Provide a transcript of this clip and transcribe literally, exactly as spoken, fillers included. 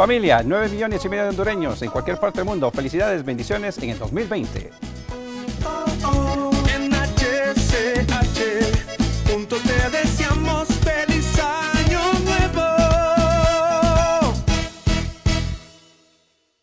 Familia, nueve millones y medio de hondureños en cualquier parte del mundo. Felicidades, bendiciones en el dos mil veinte.